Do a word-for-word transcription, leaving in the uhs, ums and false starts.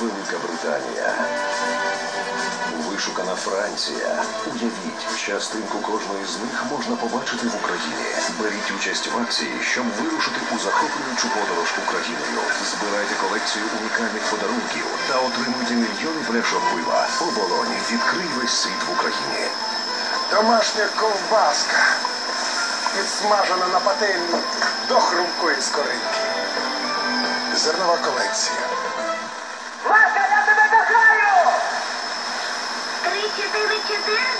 Великобританія. Вишукана Франція. Уявіть, частинку кожної з них можна побачити в Україні. Беріть участь в акції, щоб вирушити у захоплюючу подорож Україною. Збирайте колекцію унікальних подарунків та отримуйте мільйони пляшок пива. Оболонь, відкрий весь світ в Україні. Домашня ковбаска, підсмажена на пательні до хрумкої скоринки. Зернова колекція. Ласка, я тебе кохаю! три, чотири, чотири.